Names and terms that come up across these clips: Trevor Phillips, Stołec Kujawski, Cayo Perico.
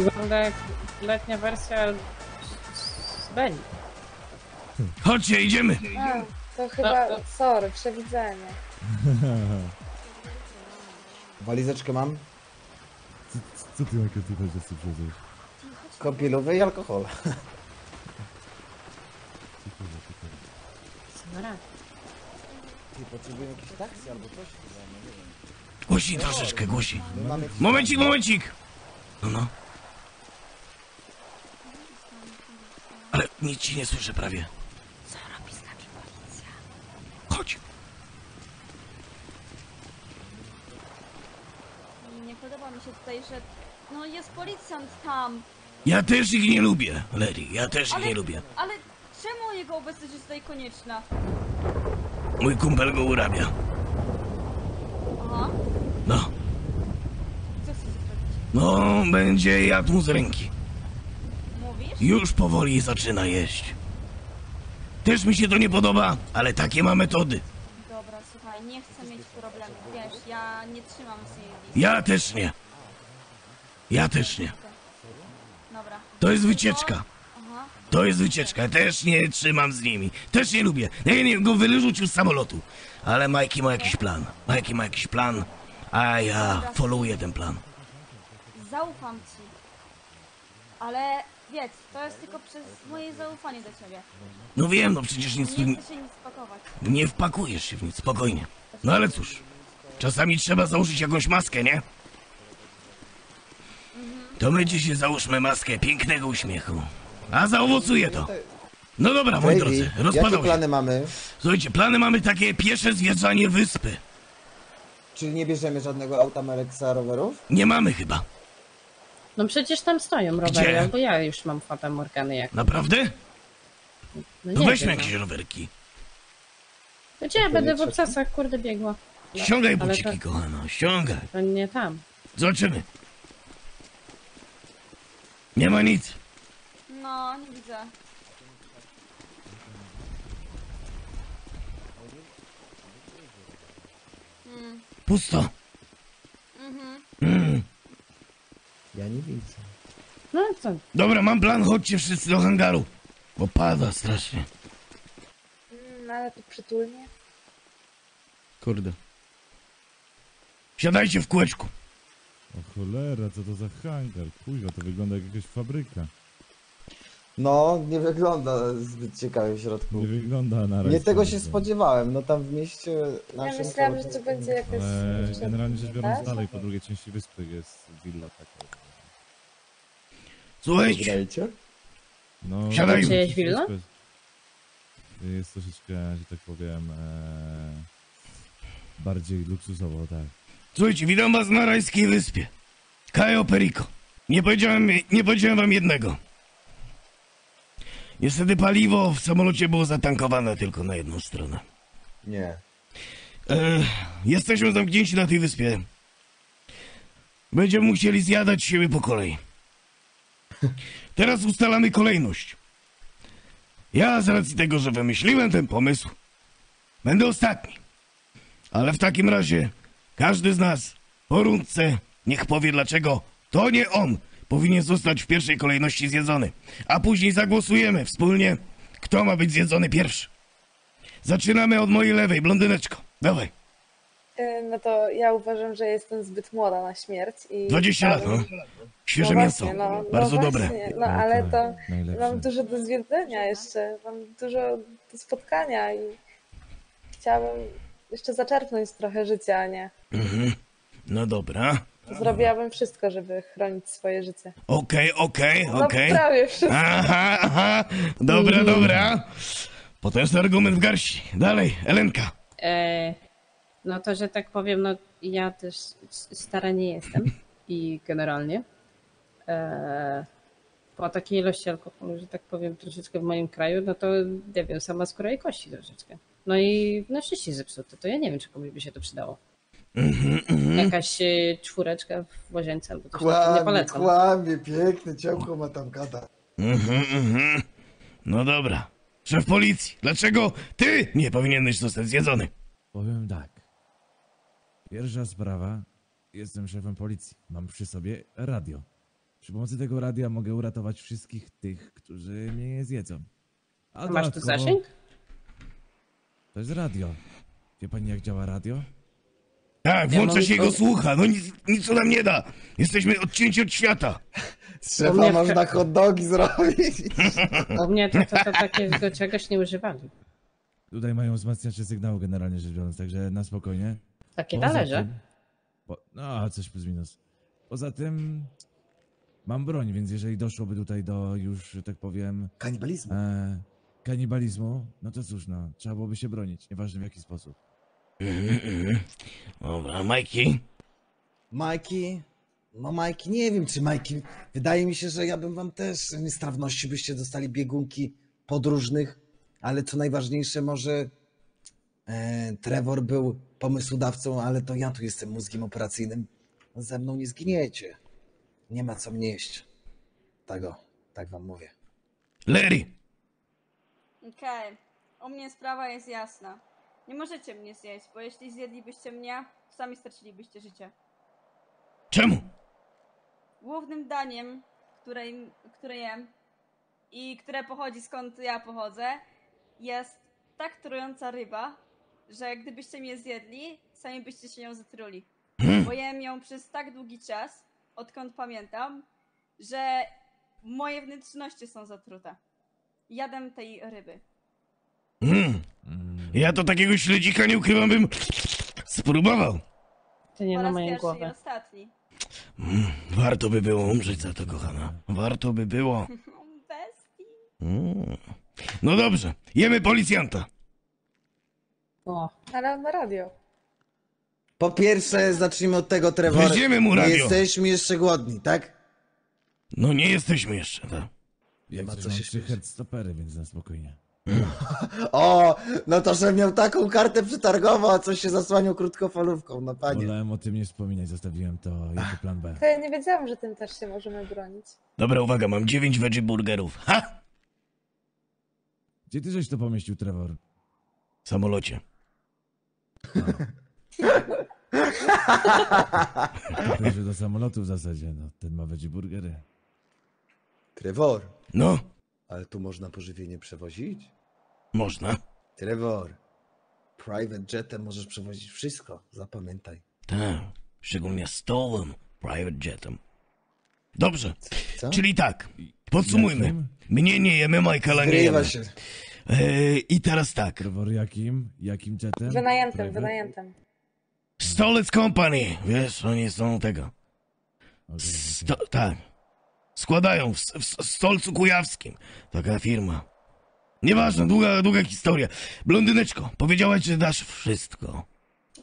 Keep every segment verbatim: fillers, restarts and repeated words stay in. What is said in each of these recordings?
wygląda jak letnia wersja z Beni. Chodźcie, idziemy! A, to chyba, no, to... sorry, przewidzenie. Walizeczkę mam? Co, co ty jakie tutaj rzeczy przeżyjesz? Kąpielowe i alkohol. Ty potrzebuję jakiejś taksy albo coś? Głośniej troszeczkę, głośniej. Momencik, momencik! No, no. Ale nic ci nie słyszę prawie. Co robi z nami policja? Chodź! Nie podoba mi się tutaj, że... No jest policjant tam. Ja też ich nie lubię, Larry. Ja też ale, ich nie lubię. Ale czemu jego obecność jest tutaj konieczna? Mój kumpel go urabia. Aha. No. Co chcesz zrobić? No, będzie jadł mu z ręki. Mówisz? Już powoli zaczyna jeść. Też mi się to nie podoba, ale takie ma metody. Dobra, słuchaj, nie chcę mieć problemów, wiesz, ja nie trzymam z niej listy. Ja też nie. Ja też nie. Dobra. To jest wycieczka. To jest wycieczka, też nie trzymam z nimi, też nie lubię, ja nie go wyrzucił z samolotu. Ale Majki ma jakiś plan, Majki ma jakiś plan, a ja followuję ten plan. Zaufam ci, ale wiedz, to jest tylko przez moje zaufanie do ciebie. No wiem, no przecież nic... Nie chcę się nic spakować. Nie wpakujesz się w nic, spokojnie. No ale cóż, czasami trzeba założyć jakąś maskę, nie? To my dzisiaj załóżmy maskę pięknego uśmiechu. A zaowocuje to. No dobra, moi drodzy, rozpadał się. Jakie plany mamy? Słuchajcie, plany mamy takie piesze zwiedzanie wyspy. Czyli nie bierzemy żadnego auta, Meleksa, rowerów? Nie mamy chyba. No przecież tam stoją rowery, albo ja już mam fata Morgany jak. Naprawdę? No nie, to weźmy jakieś rowerki. To gdzie ja będę w obcasach, kurde, biegła. No, ściągaj buciki, to... kochano, ściągaj. To nie tam. Zobaczymy. Nie ma nic. No, nie widzę. Mm. Pusto. Mhm. Mm. Ja nie widzę. No co? Dobra, mam plan, chodźcie wszyscy do hangaru. Bo pada strasznie. Mm, ale tu przytulnie. Kurde. Siadajcie w kółeczku. O cholera, co to za hangar? Kurwa, to wygląda jak jakaś fabryka. No, nie wygląda zbyt ciekawie w środku. Nie wygląda na razie. Nie tego się spodziewałem, no tam w mieście... Ja myślałam, że to będzie jakaś... Eee, generalnie rzecz biorąc tak? Dalej, po drugiej części wyspy jest willa taka. Słuchajcie! No... Siadaj! Jest willa? Jest troszeczkę, że tak powiem... Ee, bardziej luksusowo, tak. Słuchajcie, witam was na rajskiej wyspie. Cayo Perico. Nie powiedziałem, nie powiedziałem wam jednego. Niestety paliwo w samolocie było zatankowane tylko na jedną stronę. Nie. E, jesteśmy zamknięci na tej wyspie. Będziemy musieli zjadać siebie po kolei. Teraz ustalamy kolejność. Ja z racji tego, że wymyśliłem ten pomysł, będę ostatni. Ale w takim razie każdy z nas po rundce niech powie dlaczego to nie on powinien zostać w pierwszej kolejności zjedzony, a później zagłosujemy wspólnie, kto ma być zjedzony pierwszy. Zaczynamy od mojej lewej, blondyneczko. Dawaj. No to ja uważam, że jestem zbyt młoda na śmierć. I dwadzieścia lat, no. Świeże no mięso, właśnie, no, bardzo no dobre. No ale to najlepsze. Mam dużo do zwiedzenia jeszcze, mam dużo do spotkania i chciałabym jeszcze zaczerpnąć trochę życia, a nie? Mhm. No dobra. Zrobiłabym wszystko, żeby chronić swoje życie. Okej, okej, okej. Prawie wszystko. Aha, aha. Dobra, mm. dobra. Potężny argument w garści. Dalej, Elenka. E, no to, że tak powiem, no ja też stara nie jestem. I generalnie e, po takiej ilości alkoholu, że tak powiem, troszeczkę w moim kraju, no to nie wiem, sama skóra i kości troszeczkę. No i na szczęście zepsute, to ja nie wiem, czy komuś by się to przydało. Mm-hmm, mm-hmm. Jakaś y, czwóreczka w łazience albo coś takiego, nie polecam. Kłamie, piękny, ciałko ma tam gada. Mm-hmm, mm-hmm. No dobra. Szef policji, dlaczego ty nie powinieneś zostać zjedzony? Powiem tak. Pierwsza sprawa, jestem szefem policji. Mam przy sobie radio. Przy pomocy tego radia mogę uratować wszystkich tych, którzy mnie zjedzą. A masz tu zasięg? To jest radio. Wie pani, jak działa radio? Tak, włącza się jego słucha. No nic, nic nam nie da. Jesteśmy odcięci od świata. Trzeba można hot dogi zrobić. U mnie to, to, to takiego czegoś nie używali. Tutaj mają wzmacniacze sygnału generalnie rzecz biorąc, także na spokojnie. Takie talerze? No, coś plus minus. Poza tym mam broń, więc jeżeli doszłoby tutaj do już, tak powiem... Kanibalizmu. E, kanibalizmu, no to cóż, no, trzeba byłoby się bronić, nieważne w jaki sposób. Mm, mm. Dobra, Majki? Majki? No Majki, nie wiem czy Majki... Wydaje mi się, że ja bym wam też z niestrawności byście dostali biegunki podróżnych, ale co najważniejsze może... E, Trevor był pomysłodawcą, ale to ja tu jestem mózgiem operacyjnym. Ze mną nie zginiecie. Nie ma co mnie jeść. Tego, tak wam mówię. Larry! Okej, okay. U mnie sprawa jest jasna. Nie możecie mnie zjeść, bo jeśli zjedlibyście mnie, sami stracilibyście życie. Czemu? Głównym daniem, które, które jem i które pochodzi skąd ja pochodzę, jest tak trująca ryba, że gdybyście mnie zjedli, sami byście się nią zatruli. Hmm. Bo jem ją przez tak długi czas, odkąd pamiętam, że moje wnętrzności są zatrute. Jadem tej ryby. Mm. Ja to takiego śledzika nie ukrywam, bym spróbował. To nie na mojej głowie. Ostatni. Mm. Warto by było umrzeć za to, kochana. Warto by było. Bestii. Mm. No dobrze, jemy policjanta. O, ale na radio. Po pierwsze, zacznijmy od tego, Trevor. Weźmiemy mu radio. Nie jesteśmy jeszcze głodni, tak? No nie jesteśmy jeszcze, tak. Ja ma coś jeszcze headstopery, więc na spokojnie. Mm. O, no to, że miał taką kartę przetargową, a coś się zasłaniał krótkofalówką, no panie. Wolałem o tym nie wspominać, zostawiłem to jako plan B. To ja nie wiedziałam, że tym też się możemy bronić. Dobra, uwaga, mam dziewięć veggie burgerów, ha! Gdzie ty żeś to pomieścił, Trevor? W samolocie. No. Także do samolotu w zasadzie, no. Ten ma veggie burgery. Trevor. No? Ale tu można pożywienie przewozić? Można. Trevor, private jetem możesz przewozić wszystko, zapamiętaj. Tak, szczególnie stołem private jetem. Dobrze, co? Czyli tak, podsumujmy. Mnie nie jemy, Michaela nie jemy. Się. Yy, I teraz tak. Trevor jakim? Jakim jetem? Wynajętym, private? Wynajętym. Stołec Company, wiesz, oni są tego. Sto tak. Składają w, w Stolcu Kujawskim. Taka firma. Nieważne, długa, długa historia. Blondyneczko, powiedziałaś, że dasz wszystko.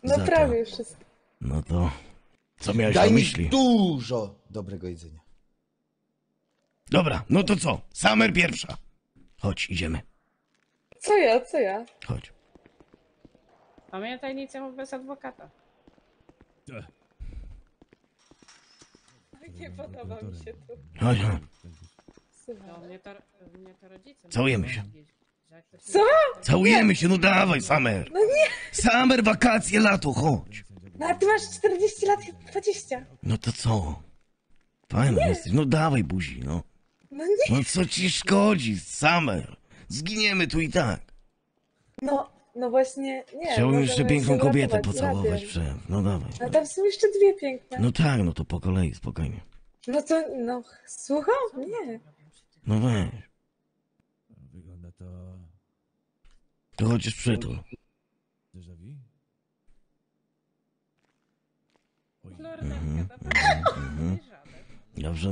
No za prawie to. Wszystko. No to co miałeś na myśli? Dużo dobrego jedzenia. Dobra, no to co? Summer pierwsza. Chodź, idziemy. Co ja, co ja? Chodź. Pamiętaj, nic nie mów bez adwokata. Ech. Nie podoba mi się tu. No, no. No, mnie to, mnie to rodzice. Całujemy się. Co? Całujemy nie. się, no dawaj, Summer. No nie. Summer, wakacje, lato, chodź. No a ty masz czterdzieści lat, dwadzieścia. No to co? Fajna jesteś, no dawaj buzi, no. No nie. No co ci szkodzi, Summer? Zginiemy tu i tak. No. No właśnie, nie. Chciałbym jeszcze piękną kobietę pocałować, prze. No dawaj. A tam są jeszcze dwie piękne. No tak, no to po kolei, spokojnie. No to, no, słucham? Nie. No weź. Wygląda to... To chociaż przytul. Dobrze,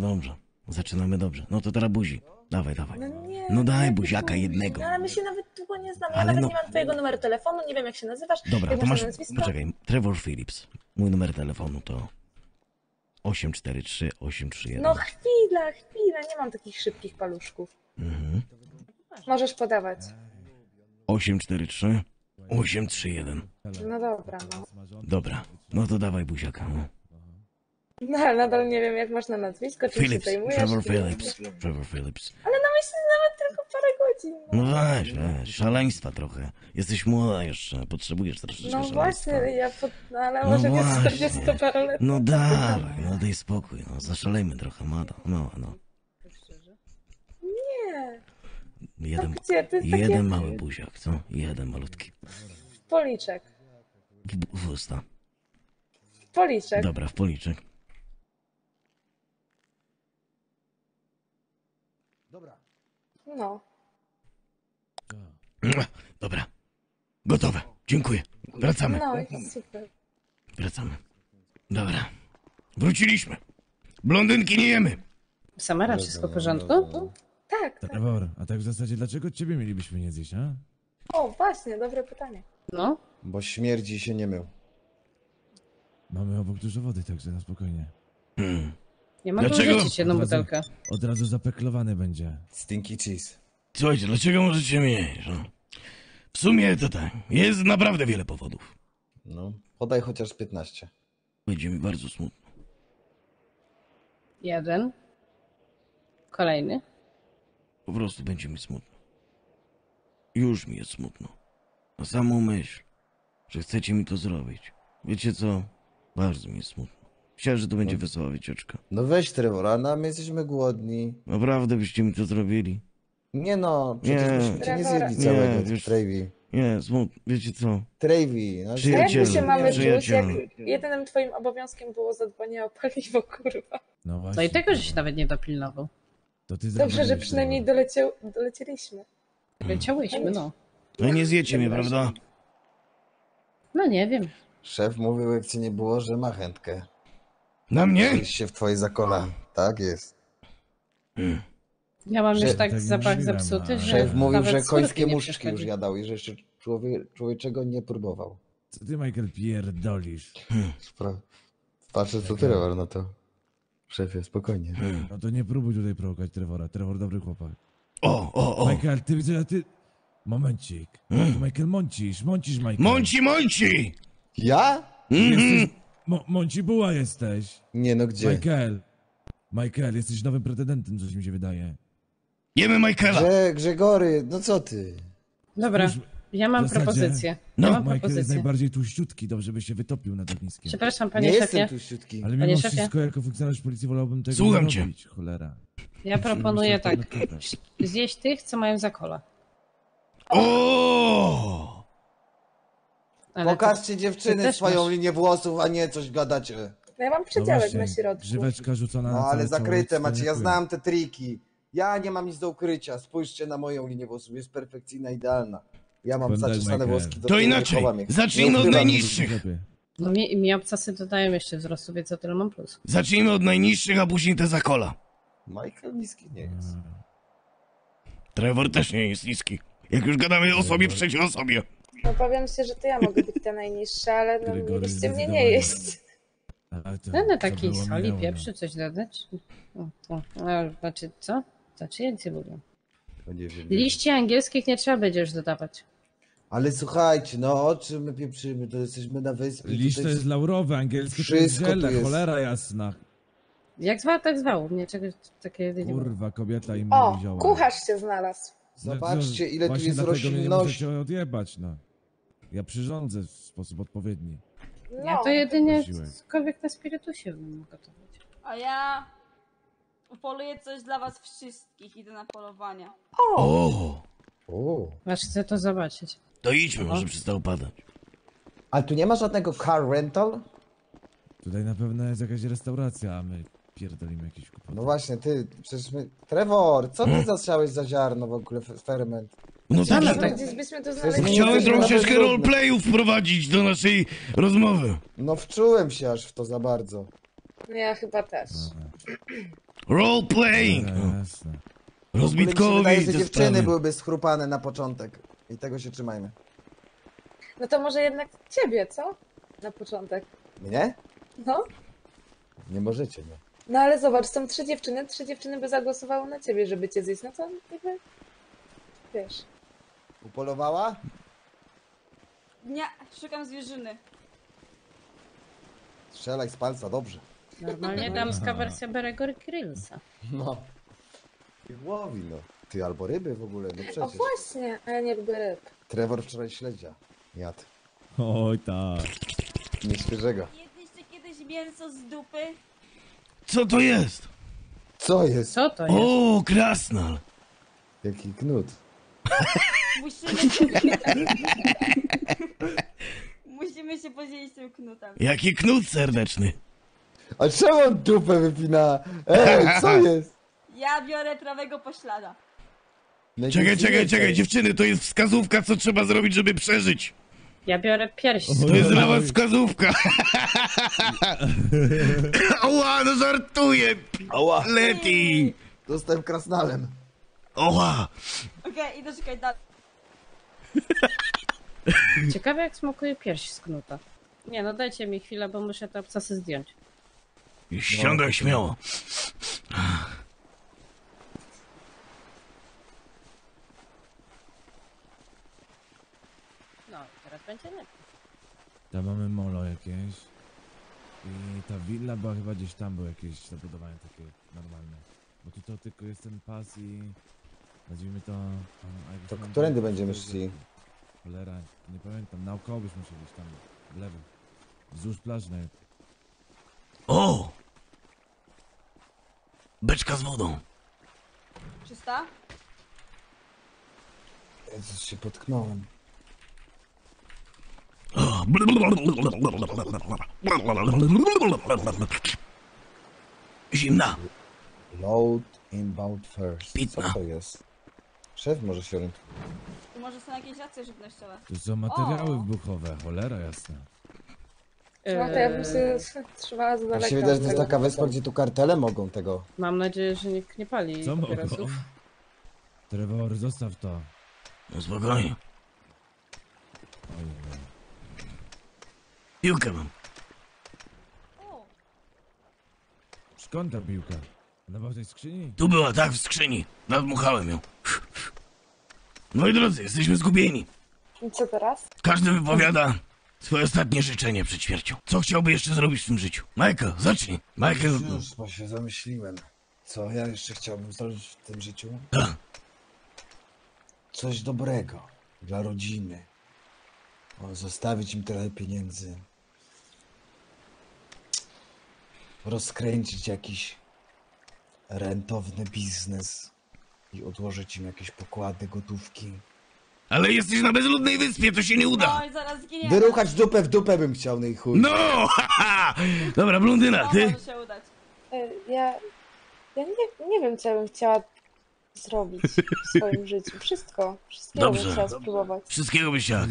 dobrze. Zaczynamy dobrze. No to teraz buzi. Dawaj, dawaj. No, nie, no daj buziaka jednego. No, ale my się nawet długo nie znamy. Ja nawet no... nie mam twojego numeru telefonu, nie wiem jak się nazywasz. Dobra, to masz... Poczekaj, Trevor Phillips. Mój numer telefonu to osiem cztery trzy, osiem trzy jeden. No chwila, chwila, nie mam takich szybkich paluszków. Mhm. Możesz podawać. osiem cztery trzy, osiem trzy jeden. No dobra, no. Dobra, no to dawaj buziaka. No. No, ale nadal nie wiem, jak masz na nazwisko, czym się zajmujesz. Trevor Phillips, Trevor Phillips. Ale na myśli nawet tylko parę godzin. No właśnie, szaleństwa trochę. Jesteś młoda jeszcze, potrzebujesz troszeczkę No szaleństwa. Właśnie, ja pod... no, ale no może właśnie. Jest czterdziestoparoletnia. No dawaj, no daj spokój, no zaszalejmy trochę, mada, no, no. Nie. Jeden, no gdzie? To jest jeden takie... mały buziak, co? Jeden malutki. W policzek. W, w usta. W policzek. Dobra, w policzek. Dobra. No. Dobra. Gotowe. Dziękuję. Wracamy. No, super. Wracamy. Dobra. Wróciliśmy. Blondynki nie jemy. Samara, wszystko w porządku? Tak, tak. Trevor, a tak w zasadzie dlaczego ciebie mielibyśmy nie zjeść, a? O, właśnie, dobre pytanie. No? Bo śmierdzi się nie mył. Mamy obok dużo wody, także na spokojnie. Hmm. Nie ma dlaczego? Tu jedną butelkę. Od razu zapeklowane będzie. Stinky cheese. Słuchajcie, dlaczego możecie mieć? No? W sumie to tak, jest naprawdę wiele powodów. No, podaj chociaż piętnaście. Będzie mi bardzo smutno. Jeden. Kolejny. Po prostu będzie mi smutno. Już mi jest smutno. A samą myśl, że chcecie mi to zrobić. Wiecie co? Bardzo mi jest smutno. Chciałem, że to będzie no. wesoła wycieczka. No weź Trevora, no my jesteśmy głodni. Naprawdę byście mi to zrobili? Nie no, przecież byśmy cię nie zjedli całego, Trevi. Nie, smutno, wiecie co? Trevi, no przyjaciele, jak się mamy przyjaciele. Dłuż, jak jedynym twoim obowiązkiem było zadbanie o paliwo, kurwa. No właśnie. No i tego, że się nawet nie dopilnował. To ty dobrze, że przynajmniej doleciał, dolecieliśmy. Doleciałyśmy, no. No nie zjecie mnie, prawda? No nie wiem. Szef mówił, jak cię nie było, że ma chętkę. Na mnie? Zjeść się w twojej zakola. Tak jest. Hmm. Ja mam już tak zapach zepsuty, że... Szef mówił, że końskie muszki już jadał i że jeszcze człowie, człowieczego nie próbował. Co ty, Michael, pierdolisz? Hmm. Patrzę, co ty, Trevor, na to. Szefie, spokojnie. Hmm. No to nie próbuj tutaj prowokować Trevora. Trevor dobry chłopak. O, o, o! Michael, ty widzę, że ty... Momencik. Hmm. Michael, mącisz, mącisz, Michael. Mąci, mąci! Ja? Mm-hmm. Jesteś... Mo Mąci buła jesteś. Nie no, gdzie? Michael. Michael, jesteś nowym pretendentem, coś mi się wydaje. Jemy Michaela. Grze Grzegory, no co ty? Dobra, Spójrz, ja mam zasadzie... propozycję. No, ja mam Michael propozycję. Jest najbardziej tłuściutki, dobrze by się wytopił nad ogniskiem. Przepraszam, panie szefie. Nie jestem tłuściutki. Ale mimo wszystko, jako funkcjonariusz policji wolałbym tego Słucham nie robić, cię. Cholera. Ja proponuję tak, zjeść tych, co mają za kola. O! Ale pokażcie to, dziewczyny swoją masz... linię włosów, a nie coś gadacie. No ja mam przedziałek no na środku. Grzyweczka rzucona no, na ale zakryte macie, ja znam te triki. Ja nie mam nic do ukrycia, spójrzcie na moją linię włosów, jest perfekcyjna, idealna. Ja mam zaczesane włoski. To inaczej, zacznijmy od najniższych. No mi, mi obcasy dodają jeszcze wzrostu, więc o tyle mam plus. Zacznijmy od najniższych, a później te zakola. Michael niski nie jest. Trevor też nie jest niski. Jak już gadamy o sobie, przeciw o sobie. No powiem się, że to ja mogę być ta najniższa, ale no mieliście mnie nie jeść. Będę takiej soli, pieprzu, coś dodać? O, o, a, znaczy co? Znaczy jęcy mówią. Liści angielskich nie trzeba będzie już dodawać. Ale słuchajcie, no o czym my pieprzymy, to jesteśmy na wyspie. Liść to jest laurowy, angielski to jest ziele, cholera jasna. Jak zwał, tak zwał, mnie czegoś takiego nie. Kurwa, kobieta im wzięła. O, kucharz się znalazł. Zobaczcie ile tu jest roślinności. Nie odjebać, no. Ja przyrządzę w sposób odpowiedni. No. Ja to jedynie cokolwiek na spirytusie będę gotować. A ja upoluję coś dla was wszystkich. Idę na polowania. O! O! Masz, chcę to zobaczyć. To idźmy, może przestał padać. Ale tu nie ma żadnego car rental? Tutaj na pewno jest jakaś restauracja, a my... Pierdolimy jakieś kupoty. No właśnie, ty, przecież my... Trevor, co ty hmm? zasiałeś za ziarno w ogóle, ferment? No tak, tak, tak. Byśmy to znaleźli. Chciałem troszeczkę roleplayów wprowadzić do naszej rozmowy. No wczułem się aż w to za bardzo. No ja chyba też. Roleplaying! Rozbitkowi te sprawy. Dziewczyny byłyby schrupane na początek. I tego się trzymajmy. No to może jednak ciebie, co? Na początek. Mnie? No. Nie możecie, nie. No ale zobacz, są trzy dziewczyny, trzy dziewczyny by zagłosowały na ciebie, żeby cię zjeść, no to jakby, wiesz. Upolowała? Nie, szukam zwierzyny. Strzelaj z palca, dobrze. Normalnie damska wersja Beregor Krylsa. No. Łowi, no. Ty, albo ryby w ogóle, no przecież. O właśnie, a ja nie lubię ryb. Trevor wczoraj śledzia jadł. Oj tak. Nieświeżego. Jedliście kiedyś mięso z dupy? Co to jest? Co jest? Co to jest? O, krasnal. Jaki knut. Musimy się... Musimy się podzielić tym knutem. Jaki knut serdeczny. A czemu on dupę wypina? Ej, co jest? Ja biorę prawego poślada. Czekaj, czekaj, czekaj, dziewczyny, to jest wskazówka, co trzeba zrobić, żeby przeżyć. Ja biorę pierścień. To jest dla was wskazówka. Oła, no żartuję. Oła. Leti. Zostałem krasnalem. Oła. Okej, okay, idę szukać dalej. Ciekawe, jak smakuje pierś z knuta. Nie no, dajcie mi chwilę, bo muszę te obcasy zdjąć. I ściągaj śmiało. No, teraz będzie lepiej. Tam mamy molo jakieś. I ta willa była chyba gdzieś tam, było jakieś zabudowanie takie normalne. Bo tutaj tylko jest ten pas i... Nazwijmy to... To którędy będziemy szli? Cholera, nie pamiętam, naokoło byśmy musieli iść tam, w lewo. Wzdłuż plaży nawet. O! Beczka z wodą. Czysta? Jezus, się potknąłem. Zimna. Load inbound first. Pitna. Co to jest? Szef może się orientuje. Może są jakieś racje żywnościowe. To są materiały wybuchowe, cholera jasna. No to ja bym się trzymała z daleka. Mi się wydaje, że to jest taka wyspa, gdzie tu kartele mogą tego. Mam nadzieję, że nikt nie pali papierosów. Trevor, zostaw to. No spokojnie. Piłkę mam. Skąd ta piłka? Na własnej skrzyni? Tu była, tak, w skrzyni. Nadmuchałem ją. No i drodzy, jesteśmy zgubieni. I co teraz? Każdy wypowiada... Swoje ostatnie życzenie przed śmiercią. Co chciałby jeszcze zrobić w tym życiu? Majka, zacznij. Majka... Już, bo się zamyśliłem. Co ja jeszcze chciałbym zrobić w tym życiu? A. Coś dobrego. Dla rodziny. O, zostawić im trochę pieniędzy. Rozkręcić jakiś rentowny biznes. I odłożyć im jakieś pokłady, gotówki. Ale jesteś na bezludnej wyspie, to się nie uda. No, zaraz zginiemy. Wyruchać dupę w dupę bym chciał, no i chuj. No! Haha! Dobra, blondyna, ty? No, może się udać. Ja... Ja nie, nie wiem, co ja bym chciała zrobić w swoim życiu. Wszystko. Wszystkiego dobrze, bym chciała dobrze. spróbować. Wszystkiego byś chciała.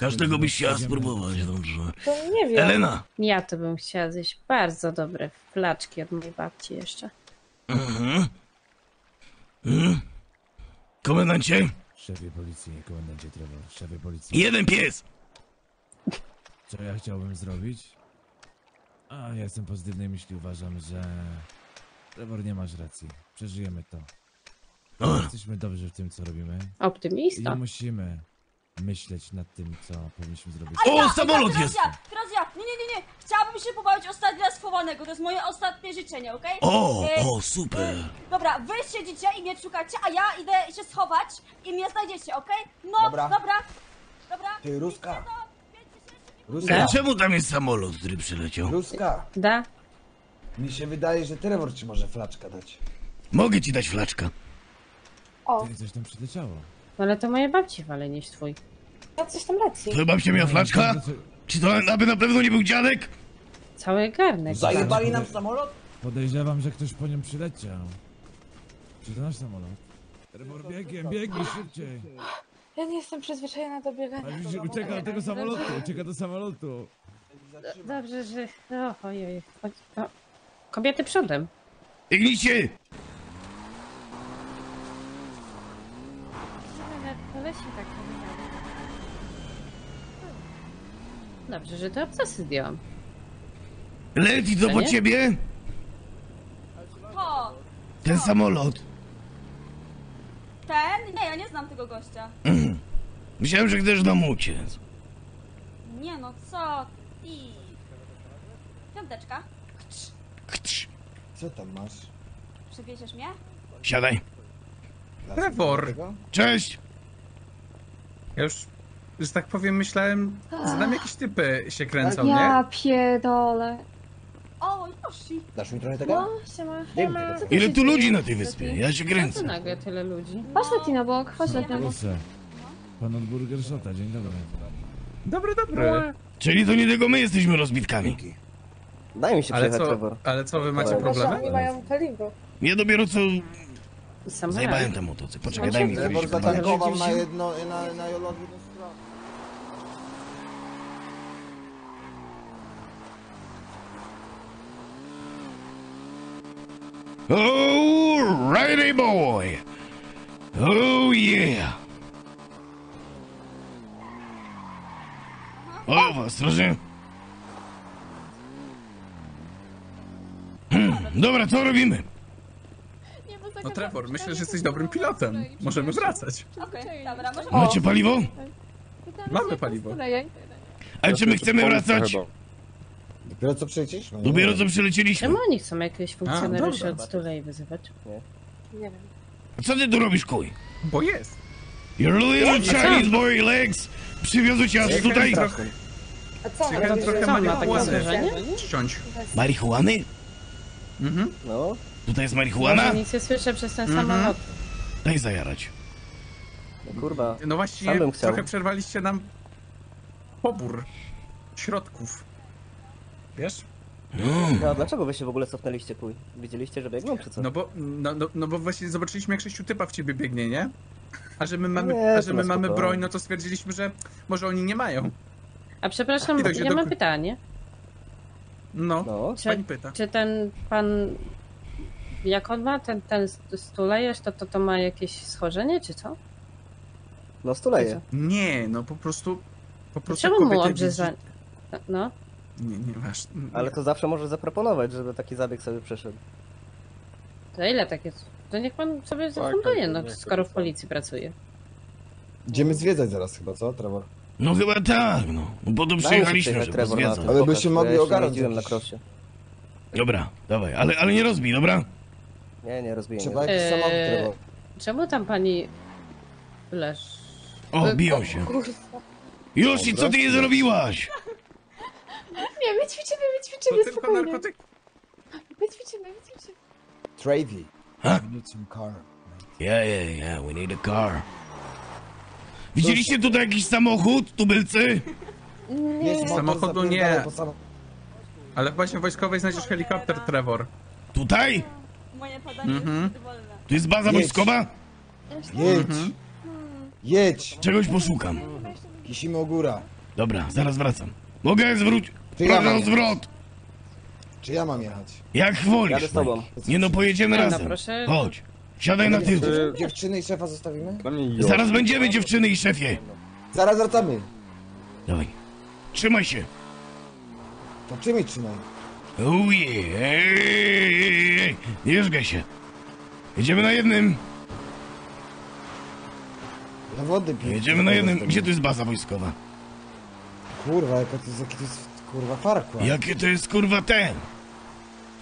Każdego byś chciała spróbować, dobrze. To nie wiem. Elena! Ja to bym chciała zjeść bardzo dobre flaczki od mojej babci jeszcze. Mhm. Mhm. Komendancie? Szefie policji, komendancie Trevor, szefie policji... Jeden pies! Co ja chciałbym zrobić? A, ja jestem pozytywnej myśli, uważam, że... Trevor, nie masz racji. Przeżyjemy to. O. Jesteśmy dobrzy w tym, co robimy. Optymista. I musimy myśleć nad tym, co powinniśmy zrobić. A o, ja, samolot teraz jest! Ja, teraz ja! Nie, nie, nie, nie! Chciałabym się pobawić ostatni raz chowanego. To jest moje ostatnie życzenie, okej? Okay? O, e, o, super! E, dobra, wy siedzicie i mnie szukacie, a ja idę się schować i mnie znajdziecie, okej? Okay? No, dobra, dobra. dobra. Ty, Ruska! Ruska! Czemu tam jest samolot, który przyleciał? Ruska! Da? Mi się wydaje, że Trevor ci może flaczka dać. Mogę ci dać flaczka. O! Ty, coś tam przyleciało. No ale to moje babci, ale nie twój. No coś tam leci. Twoja babcia miała flaczka? Czy to aby na pewno nie był dziadek? Cały garnek. Zajebali nam samolot? Podejrzewam, że ktoś po nią przyleciał. Czy to nasz samolot? Trevor, biegiem, biegnij szybciej. Ja nie jestem przyzwyczajona do biegania. A już ucieka do tego samolotu, ucieka do samolotu. Dobrze, że... O, ojej, chodź. No. Kobiety przodem. Biegnijcie! Tak. Dobrze, że te obcasy zdjęłam. Leci to po ciebie? To! Ten samolot. Ten? Nie, ja nie znam tego gościa. Myślałem, że chcesz nam uciec. Nie no, co ty? Piąteczka. Co tam masz? Przywieziesz mnie? Siadaj. Trevor! Cześć! Ja już, że tak powiem, myślałem, że tam jakieś typy się kręcą, nie? Ja pierdolę. O, Yoshi! Dasz mi trochę tego? No, siema, siema. Ile tu ludzi na tej wyspie? Ja się kręcę. Co nagle tyle ludzi? Chodź na Tinobok, chodź na Tinobok. Pan od Burger Shota, dzień dobry. Dobry, dobry. Czyli to nie tylko my jesteśmy rozbitkami. Daj mi się przejechać, Trevor. Ale co, wy macie problemy? Oni mają kalingo. Ja dopiero co... Zajebałem ten motocykl. Poczekaj, daj mi chwilę. Zatankował na jedno, na, na jologii do strony. Oh, righty boy! Oh, yeah! O, ostrożnie! Dobra, co robimy? No Trevor, myślę, że jesteś dobrym pilotem. Możemy wracać. Okej, okay, dobra, możemy... Macie paliwo? Mamy paliwo. Ale czy my chcemy wracać? Dopiero co przyleciliśmy? Dopiero co przyleciliśmy? Czemu oni chcą jakiegoś funkcjonariusza od Stulei wyzywać? Nie wiem. Co ty tu robisz, kuj? Bo jest. Your little Chinese boy legs przywiozły cię aż tutaj. A co? Przywiozłem trochę marihuany. Ściąć. Marihuany? Mhm. No. Tutaj jest marihuana? Ja nic nie słyszę przez ten mm -hmm. samolot. Daj zajarać. No kurwa. No właśnie, trochę przerwaliście nam pobór środków. Wiesz? Mm. No a dlaczego wy się w ogóle cofnęliście, kuj? Widzieliście, że biegną czy co? No bo, no, no, no bo właśnie zobaczyliśmy, jak sześciu typa w ciebie biegnie, nie? A że my mamy, nie, a że my mamy broń, no to stwierdziliśmy, że może oni nie mają. A przepraszam, tak ja do... mam pytanie. No, no. Czy, pani pyta. Czy ten pan... Jak on ma ten, ten Stulejesz, to, to to ma jakieś schorzenie, czy co? No Stuleje. Nie, no po prostu... Po prostu czemu mu obrzezanie? Widzi... No. Nie, nie masz... Nie. Ale to zawsze może zaproponować, żeby taki zabieg sobie przeszedł. To ile tak jest? To niech pan sobie zafunduje, no skoro w policji pracuje. Idziemy zwiedzać zaraz chyba, co, Trevor? No chyba tak, no. Bo tu przyjechaliśmy, żeby zwiedzać. Ale byście mogli ogarnąć na krosie. Dobra, dawaj, ale, ale nie rozbij, dobra? Nie, nie rozbiję. Trzeba jakiś eee, samochód, Trevor. Czemu tam pani... leż? O, biją się. Yoshi, co ty nie zrobiłaś? Nie, my ćwiczymy, my ćwiczymy, to spokojnie. Tylko narkotyk. My ćwiczymy, my ćwiczymy. Travy, huh? We need some car. Yeah, yeah, yeah, we need a car. Widzieliście tutaj jakiś samochód, tubylcy? Nie. Samochodu nie. Ale właśnie w wojskowej znajdziesz helikopter, Trevor. Tutaj? Moje podanie mm-hmm. jest wolne. To jest baza Jedź. wojskowa? Jedź. Mhm. Jedź. Czegoś poszukam. Kisimy o góra. Dobra, zaraz wracam. Mogę zwrócić. Proszę o zwrot. Czy ja mam jechać? Jak wolisz. Ja z tobą. Nie no, pojedziemy no, razem. No, proszę... Chodź. Siadaj na tył. Dziewczyny i szefa zostawimy? Zaraz będziemy, dziewczyny i szefie. Zaraz wracamy. Dawaj. Trzymaj się. To czym i trzymaj? Ojej, nie jeżdżaj się. Jedziemy na jednym. Na wody piję. Jedziemy na jednym. Gdzie to jest baza wojskowa? Kurwa, jaka to jest, jaki to jest kurwa farkła. Jakie to jest kurwa ten?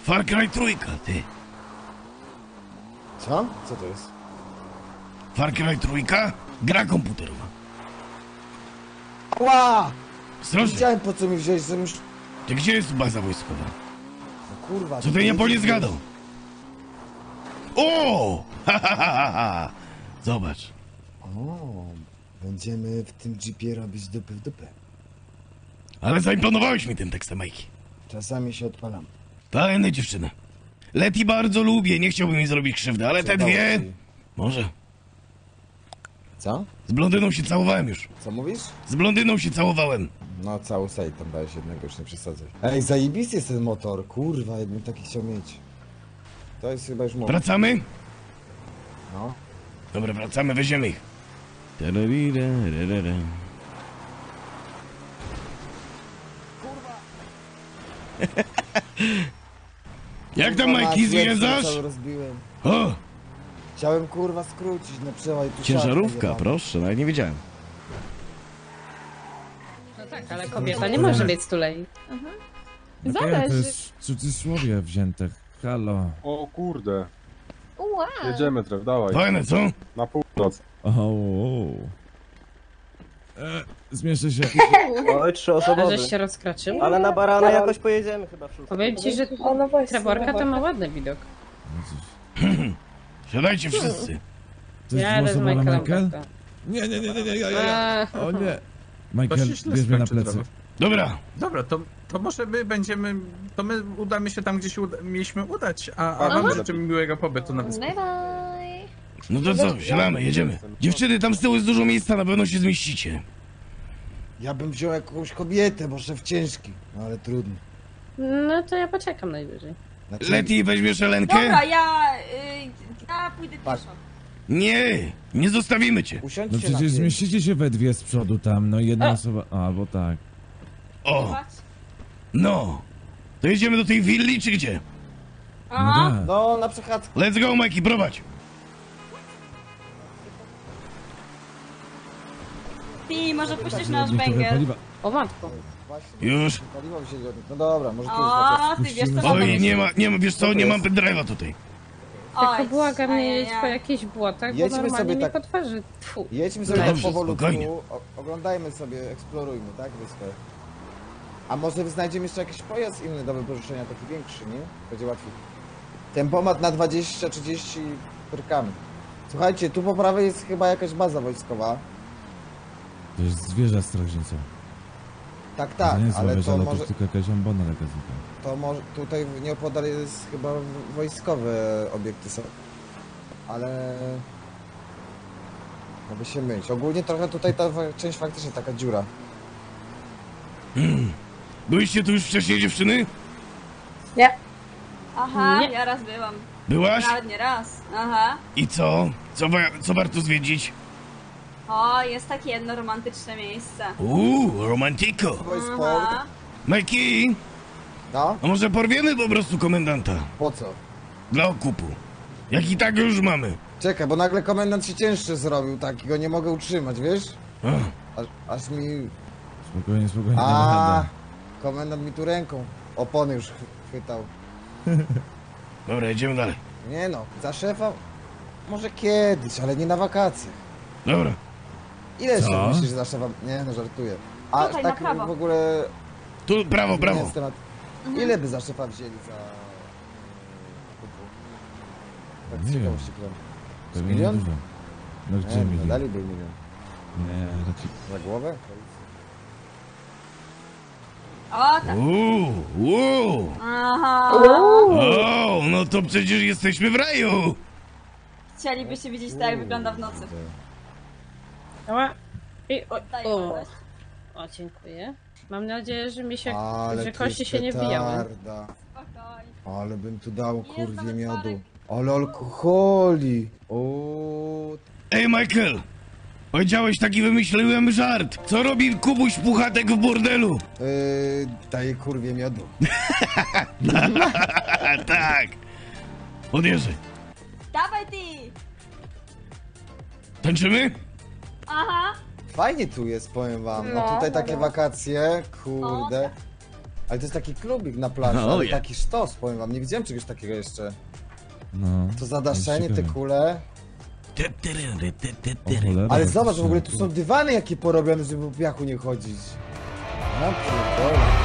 Far Cry trójka, ty. Co? Co to jest? Far Cry trójka? Gra komputerowa. Ła! Strasznie. Widziałem, po co mi wziąłeś ze mną. Ty gdzie jest baza wojskowa? No kurwa... Co ty nie po nie zgadał? O! Ha, ha, ha, ha. Zobacz. O, będziemy w tym jeepie robić dupy w dupę. Ale zaimponowałeś mi tym tekstem, Majki. Czasami się odpalam. Fajne dziewczyny. Leti bardzo lubię, nie chciałbym jej zrobić krzywdy, ale te dwie... Może. Co? Z blondyną się całowałem już. Co mówisz? Z blondyną się całowałem. No, całą sali tam dałeś jednego, już nie przesadzaj. Ej, zajebisty jest ten motor, kurwa, jakbym taki chciał mieć. To jest chyba już motor. Wracamy? No. Dobra, wracamy, weźmiemy ich. Kurwa. Jak tam, Majki, zwiedzasz? O! Chciałem, kurwa, skrócić na przełaj tu. Ciężarówka, proszę, no ja nie wiedziałem. Tak, ale kobieta nie może mieć Stulei. Mhm. Zależy. To jest w cudzysłowie wzięte. Halo. O kurde. Wow. Jedziemy, Trev, dawaj. Fajne, co? Na północ. Aha, wow. E, zmieszczę się. Oj, trzy osobowy. Żeś się rozkraczył. Ale na barana jakoś pojedziemy chyba. Powiem ci, że Trevorka to ma ładny widok. Siadajcie wszyscy. Coś ja z Michaelem. Nie, nie, nie, nie, nie, ja, ja, ja. O nie. Michael, bierz mnie na plecy. Dobra. Dobra, to, to może my będziemy... To my udamy się tam, gdzie się uda, mieliśmy udać, a, a wam życzę miłego pobytu na wyspie. Bye bye. No to co, siadamy, jedziemy. Dziewczyny, tam z tyłu jest dużo miejsca, na pewno się zmieścicie. Ja bym wziął jakąś kobietę, może w ciężki, no ale trudno. No to ja poczekam najwyżej. Leti, weźmiesz Elenkę? Dobra, ja... Yy, ja pójdę pierwszą. Nie, nie zostawimy cię. Usiądźcie, no przecież zmieścicie się we dwie z przodu tam, no jedna o. osoba... A, bo tak. O! No! To jedziemy do tej willi, czy gdzie? Aha! No, no na przechadzkę. Let's go, Mikey, prowadź! Pi, może puścisz nasz węgiel. O matko. Już? No dobra, może tu już na to. Oj, nie ma, nie ma, wiesz co, nie mam pendrive'a tutaj. Tylko błagam, nie jedź po jakieś błotach, bo normalnie mnie potwarzy. Jedźmy sobie tak powolutku, oglądajmy sobie, eksplorujmy, tak, wyspę. A może znajdziemy jeszcze jakiś pojazd inny do wypożyczenia, taki większy, nie? Będzie łatwiej. Tempomat na dwadzieścia trzydzieści pyrkami. Słuchajcie, tu po prawej jest chyba jakaś baza wojskowa. To jest zwierzę strażnica. Tak, tak, to ale wieża, to może... To jest tylko jakaś ambona lekarzyka. To może... Tutaj nieopodal jest chyba wojskowe obiekty są. Ale... Mogę się mylić. Ogólnie trochę tutaj ta część faktycznie taka dziura. Hmm. Byliście tu już wcześniej, dziewczyny? Nie. Aha, nie. Ja raz byłam. Byłaś? Nawet nie raz, aha. I co? Co, wa co warto zwiedzić? O, jest takie jedno romantyczne miejsce. Uuu, romantiko. Majki! No? A może porwiemy po prostu komendanta? Po co? Dla okupu. Jak i tak już mamy. Czekaj, bo nagle komendant się cięższy zrobił, tak, i go nie mogę utrzymać, wiesz? A. Aż, aż mi... Spokojnie, spokojnie. A, komendant mi tu ręką opony już chwytał. Dobra, jedziemy dalej. Nie no, za szefa może kiedyś, ale nie na wakacjach. Dobra. Ile się myślisz, że za szefa? Nie no, żartuję. A tutaj, tak w ogóle... Tu, prawo, prawo. Temat... Mhm. Ile by za szefa wzięli za... Tak z ciekawości kręgu. Milion? Dużo. No gdzie nie, milion? Dali by milion. Nie, raczej... Za głowę? O, tak. Uuu, uuu. Aha. Uuu. O, no to przecież jesteśmy w raju. Chcielibyście widzieć tak, jak wygląda w nocy. Ała. I, o, o. o, dziękuję. Mam nadzieję, że mi się, ale że kości się nie wbijały. Ale bym tu dał, kurwie, miodu. Ale alkoholi. Ooo. Ej, Michael. Powiedziałeś taki, wymyśliłem żart. Co robi Kubuś Puchatek w burdelu? Yy, daje kurwie miodu. Tak. Odjeżdżaj. Dawaj ty! Tańczymy? Aha. Fajnie tu jest, powiem wam. No tutaj takie wakacje, kurde. Ale to jest taki klubik na plaży, no, ale taki sztos, powiem wam. Nie widziałem czegoś takiego jeszcze. No. To zadaszenie, te kule. Ale zobacz, w ogóle tu są dywany jakie porobione, żeby po piachu nie chodzić. No,